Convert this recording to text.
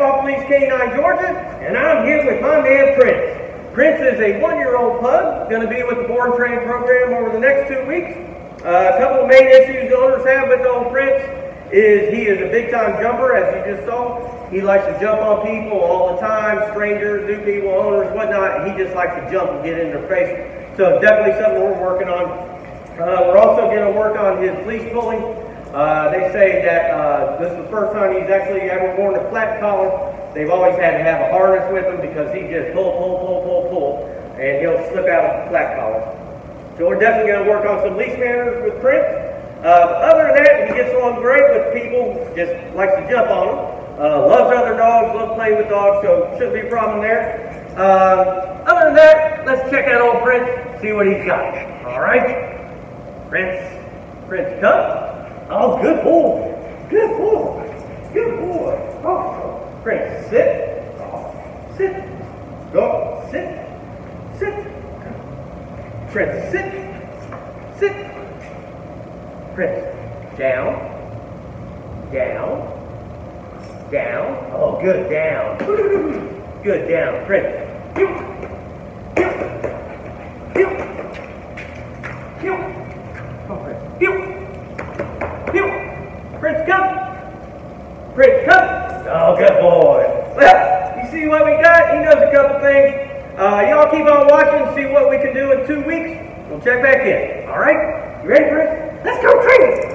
Off Leash K9 Georgia, and I'm here with my man Prince. Prince is a 1-year-old pug, going to be with the board train program over the next 2 weeks. A couple of main issues the owners have with old Prince is he is a big-time jumper, as you just saw. He likes to jump on people all the time, strangers, new people, owners, whatnot. He just likes to jump and get in their face. So definitely something we're working on. We're also going to work on his leash pulling. They say that this is the first time he's actually ever worn a flat collar. They've always had to have a harness with him because he just pull, and he'll slip out of the flat collar. So we're definitely going to work on some leash manners with Prince. Other than that, he gets along great with people, just likes to jump on them. Loves other dogs, loves playing with dogs, so shouldn't be a problem there. Other than that, let's check out old Prince, see what he's got. All right, Prince, come. Oh, good boy. Oh, Prince, sit. Oh, sit. Go, sit. Prince, sit. Prince, down. Oh, good, down. Good, down. Prince. Prince, come. Oh, good boy. Well, you see what we got? He knows a couple things. Y'all keep on watching and see what we can do in 2 weeks. We'll check back in. All right? You ready, Prince? Let's go training.